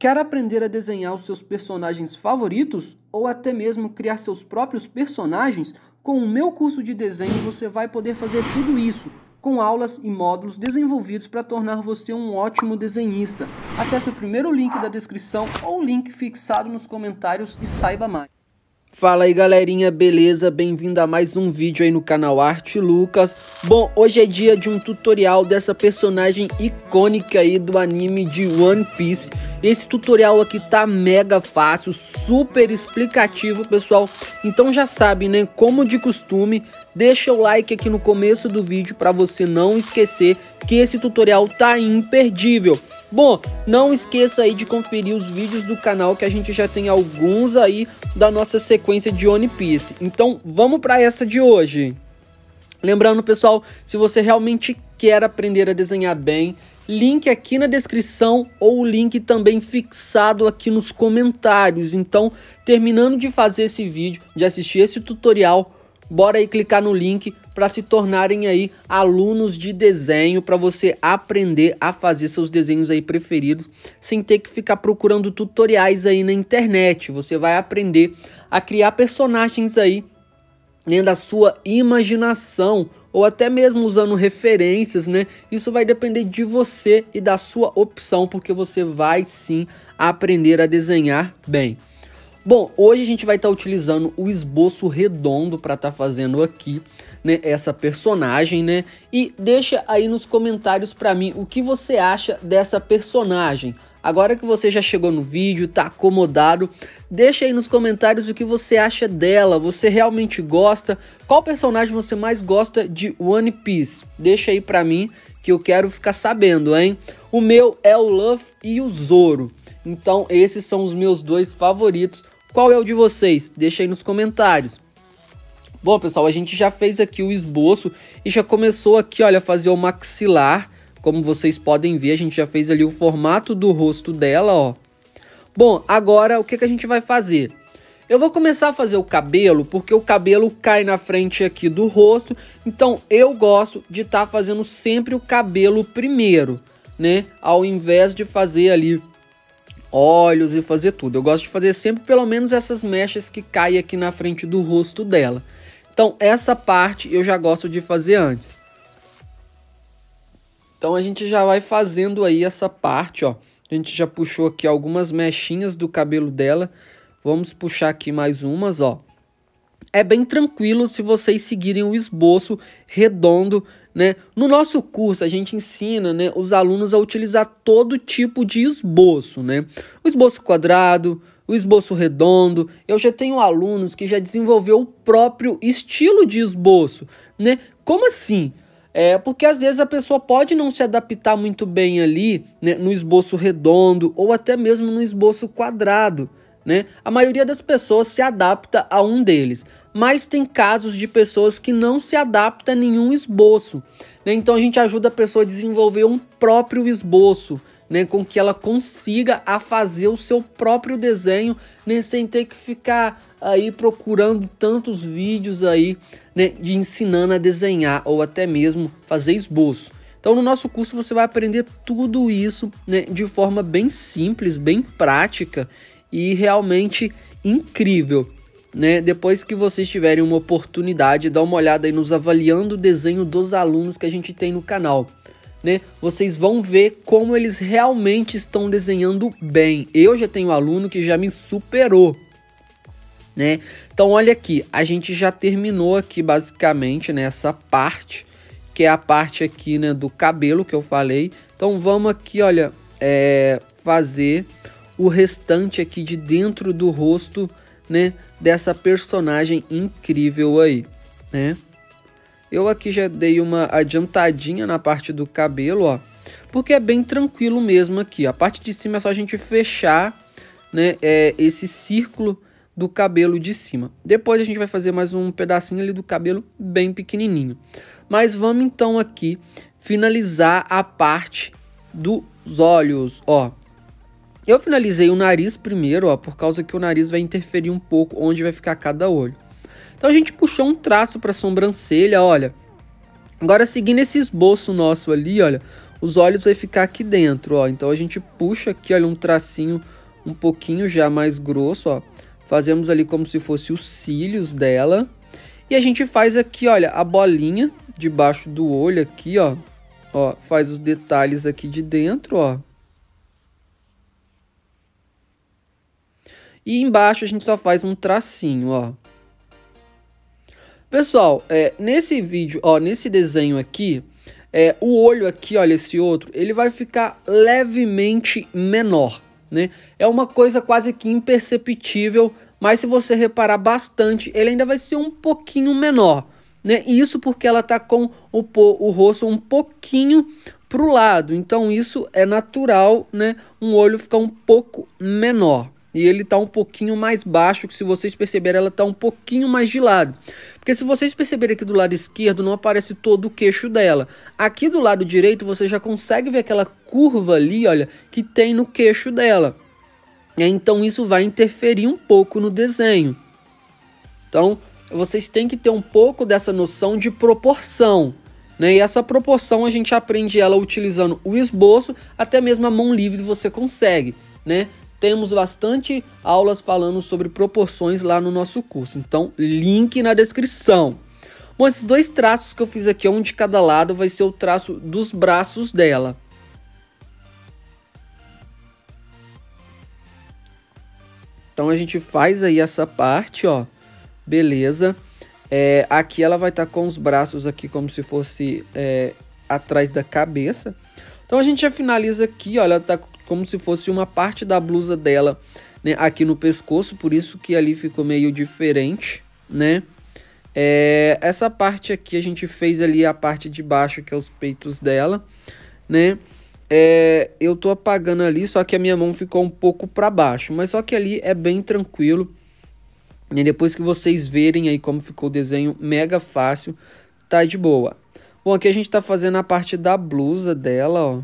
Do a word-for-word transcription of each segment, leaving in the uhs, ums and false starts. Quer aprender a desenhar os seus personagens favoritos ou até mesmo criar seus próprios personagens? Com o meu curso de desenho você vai poder fazer tudo isso, com aulas e módulos desenvolvidos para tornar você um ótimo desenhista. Acesse o primeiro link da descrição ou o link fixado nos comentários e saiba mais. Fala aí galerinha, beleza? Bem-vindo a mais um vídeo aí no canal Arte Lucas. Bom, hoje é dia de um tutorial dessa personagem icônica aí do anime de One Piece. Esse tutorial aqui tá mega fácil, super explicativo, pessoal. Então já sabe, né? Como de costume, deixa o like aqui no começo do vídeo para você não esquecer que esse tutorial tá imperdível. Bom, não esqueça aí de conferir os vídeos do canal que a gente já tem alguns aí da nossa sequência de One Piece. Então vamos para essa de hoje. Lembrando, pessoal, se você realmente quer aprender a desenhar bem, link aqui na descrição ou o link também fixado aqui nos comentários. Então, terminando de fazer esse vídeo, de assistir esse tutorial, bora aí clicar no link para se tornarem aí alunos de desenho, para você aprender a fazer seus desenhos aí preferidos, sem ter que ficar procurando tutoriais aí na internet. Você vai aprender a criar personagens aí dentro da sua imaginação, ou até mesmo usando referências, né? Isso vai depender de você e da sua opção, porque você vai sim aprender a desenhar bem. Bom, hoje a gente vai estar tá utilizando o esboço redondo para estar tá fazendo aqui, né, essa personagem, né? E deixa aí nos comentários para mim o que você acha dessa personagem. Agora que você já chegou no vídeo, tá acomodado, deixa aí nos comentários o que você acha dela. Você realmente gosta? Qual personagem você mais gosta de One Piece? Deixa aí pra mim que eu quero ficar sabendo, hein? O meu é o Luffy e o Zoro. Então esses são os meus dois favoritos. Qual é o de vocês? Deixa aí nos comentários. Bom, pessoal, a gente já fez aqui o esboço e já começou aqui, olha, a fazer o maxilar. Como vocês podem ver, a gente já fez ali o formato do rosto dela, ó. Bom, agora o que, que a gente vai fazer? Eu vou começar a fazer o cabelo, porque o cabelo cai na frente aqui do rosto. Então, eu gosto de estar tá fazendo sempre o cabelo primeiro, né? Ao invés de fazer ali olhos e fazer tudo. Eu gosto de fazer sempre pelo menos essas mechas que caem aqui na frente do rosto dela. Então, essa parte eu já gosto de fazer antes. Então a gente já vai fazendo aí essa parte, ó. A gente já puxou aqui algumas mechinhas do cabelo dela. Vamos puxar aqui mais umas, ó. É bem tranquilo se vocês seguirem o esboço redondo, né? No nosso curso a gente ensina, né, os alunos a utilizar todo tipo de esboço, né? O esboço quadrado, o esboço redondo. Eu já tenho alunos que já desenvolveu o próprio estilo de esboço, né? Como assim? É, porque às vezes a pessoa pode não se adaptar muito bem ali, né, no esboço redondo ou até mesmo no esboço quadrado, né? A maioria das pessoas se adapta a um deles, mas tem casos de pessoas que não se adaptam a nenhum esboço, né? Então a gente ajuda a pessoa a desenvolver um próprio esboço, né, com que ela consiga a fazer o seu próprio desenho, né, sem ter que ficar aí procurando tantos vídeos aí, né, de ensinando a desenhar ou até mesmo fazer esboço. Então no nosso curso você vai aprender tudo isso, né, de forma bem simples, bem prática e realmente incrível, né? Depois que vocês tiverem uma oportunidade, dá uma olhada aí nos avaliando o desenho dos alunos que a gente tem no canal, né? Vocês vão ver como eles realmente estão desenhando bem. Eu já tenho aluno que já me superou, né? Então olha aqui, a gente já terminou aqui basicamente nessa parte, que é a parte aqui, né, do cabelo que eu falei. Então vamos aqui, olha, é, fazer o restante aqui de dentro do rosto, né, dessa personagem incrível aí, né? Eu aqui já dei uma adiantadinha na parte do cabelo, ó, porque é bem tranquilo mesmo aqui. A parte de cima é só a gente fechar, né, é, esse círculo do cabelo de cima. Depois a gente vai fazer mais um pedacinho ali do cabelo bem pequenininho. Mas vamos então aqui finalizar a parte dos olhos, ó. Eu finalizei o nariz primeiro, ó, por causa que o nariz vai interferir um pouco onde vai ficar cada olho. Então a gente puxou um traço para a sobrancelha, olha. Agora seguindo esse esboço nosso ali, olha, os olhos vai ficar aqui dentro, ó. Então a gente puxa aqui, olha, um tracinho um pouquinho já mais grosso, ó. Fazemos ali como se fosse os cílios dela. E a gente faz aqui, olha, a bolinha debaixo do olho aqui, ó. Ó, faz os detalhes aqui de dentro, ó. E embaixo a gente só faz um tracinho, ó. Pessoal, é, nesse vídeo, ó, nesse desenho aqui, é, o olho aqui, olha, esse outro, ele vai ficar levemente menor, né? É uma coisa quase que imperceptível, mas se você reparar bastante, ele ainda vai ser um pouquinho menor, né? Isso porque ela tá com o, o rosto um pouquinho pro lado, então isso é natural, né? Um olho ficar um pouco menor. E ele tá um pouquinho mais baixo, que se vocês perceberem, ela tá um pouquinho mais de lado. Porque se vocês perceberem aqui do lado esquerdo, não aparece todo o queixo dela. Aqui do lado direito, você já consegue ver aquela curva ali, olha, que tem no queixo dela. Então, isso vai interferir um pouco no desenho. Então, vocês têm que ter um pouco dessa noção de proporção, né? E essa proporção, a gente aprende ela utilizando o esboço, até mesmo a mão livre você consegue, né? Temos bastante aulas falando sobre proporções lá no nosso curso. Então, link na descrição. Bom, esses dois traços que eu fiz aqui, um de cada lado, vai ser o traço dos braços dela. Então, a gente faz aí essa parte, ó. Beleza. É, aqui ela vai estar com os braços aqui como se fosse é, atrás da cabeça. Então, a gente já finaliza aqui, olha, ela tá como se fosse uma parte da blusa dela, né, aqui no pescoço, por isso que ali ficou meio diferente, né? É, essa parte aqui a gente fez ali a parte de baixo, que é os peitos dela, né? É, eu tô apagando ali, só que a minha mão ficou um pouco para baixo, mas só que ali é bem tranquilo. E depois que vocês verem aí como ficou o desenho, mega fácil, tá de boa. Bom, aqui a gente tá fazendo a parte da blusa dela, ó.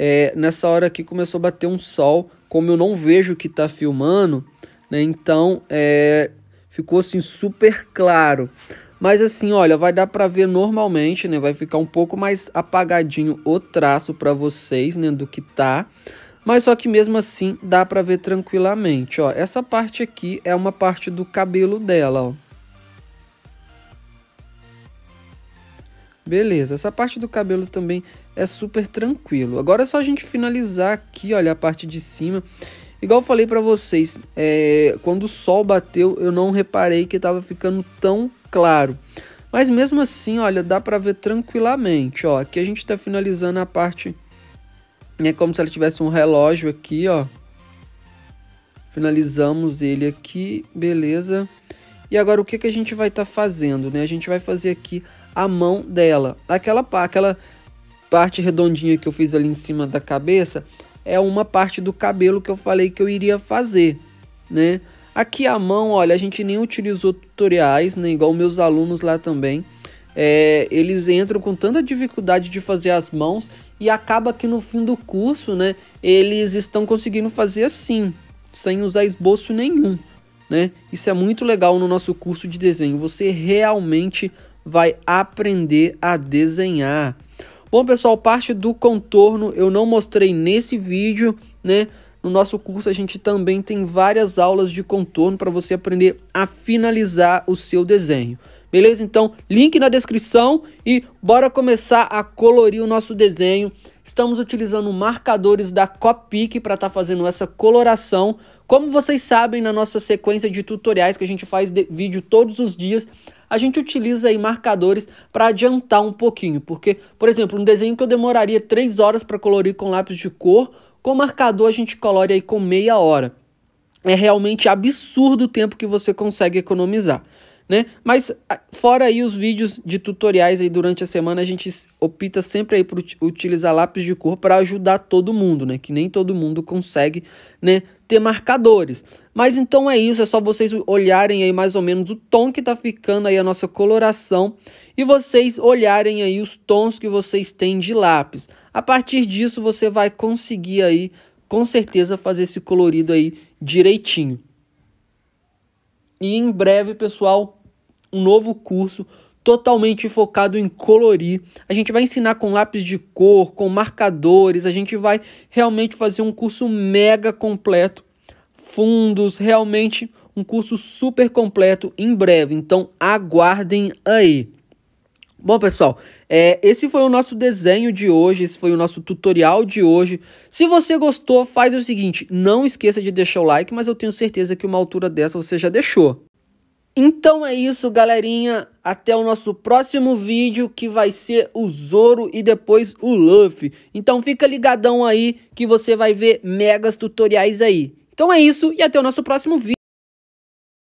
É, nessa hora aqui começou a bater um sol, como eu não vejo que tá filmando, né, então é, ficou assim super claro. Mas assim, olha, vai dar pra ver normalmente, né, vai ficar um pouco mais apagadinho o traço pra vocês, né, do que tá. Mas só que mesmo assim dá pra ver tranquilamente, ó. Essa parte aqui é uma parte do cabelo dela, ó. Beleza, essa parte do cabelo também é super tranquilo. Agora é só a gente finalizar aqui, olha, a parte de cima. Igual eu falei pra vocês, é, quando o sol bateu, eu não reparei que tava ficando tão claro. Mas mesmo assim, olha, dá pra ver tranquilamente, ó. Aqui a gente tá finalizando a parte, né, como se ela tivesse um relógio aqui, ó. Finalizamos ele aqui, beleza. E agora o que, que a gente vai tá fazendo, né? A gente vai fazer aqui a mão dela. Aquela, aquela parte redondinha que eu fiz ali em cima da cabeça é uma parte do cabelo que eu falei que eu iria fazer, né? Aqui a mão, olha, a gente nem utilizou tutoriais, né? Igual meus alunos lá também. É, eles entram com tanta dificuldade de fazer as mãos e acaba que no fim do curso, né? Eles estão conseguindo fazer assim, sem usar esboço nenhum, né? Isso é muito legal no nosso curso de desenho. Você realmente vai aprender a desenhar. Bom, pessoal, parte do contorno eu não mostrei nesse vídeo, né? No nosso curso a gente também tem várias aulas de contorno para você aprender a finalizar o seu desenho. Beleza? Então, link na descrição e bora começar a colorir o nosso desenho. Estamos utilizando marcadores da Copic para estar tá fazendo essa coloração. Como vocês sabem, na nossa sequência de tutoriais que a gente faz de vídeo todos os dias, a gente utiliza aí marcadores para adiantar um pouquinho. Porque, por exemplo, um desenho que eu demoraria três horas para colorir com lápis de cor, com marcador a gente colore aí com meia hora. É realmente absurdo o tempo que você consegue economizar, né? Mas fora aí os vídeos de tutoriais aí durante a semana, a gente opta sempre aí por utilizar lápis de cor para ajudar todo mundo, né? Que nem todo mundo consegue, né, ter marcadores. Mas então é isso, é só vocês olharem aí mais ou menos o tom que tá ficando aí a nossa coloração e vocês olharem aí os tons que vocês têm de lápis. A partir disso você vai conseguir aí, com certeza, fazer esse colorido aí direitinho. E em breve, pessoal, um novo curso totalmente focado em colorir. A gente vai ensinar com lápis de cor, com marcadores, a gente vai realmente fazer um curso mega completo, fundos, realmente um curso super completo em breve, então aguardem aí. Bom, pessoal, é, esse foi o nosso desenho de hoje, esse foi o nosso tutorial de hoje. Se você gostou, faz o seguinte, não esqueça de deixar o like, mas eu tenho certeza que uma altura dessa você já deixou. Então é isso, galerinha, até o nosso próximo vídeo, que vai ser o Zoro e depois o Luffy. Então fica ligadão aí, que você vai ver megas tutoriais aí. Então é isso, e até o nosso próximo vídeo.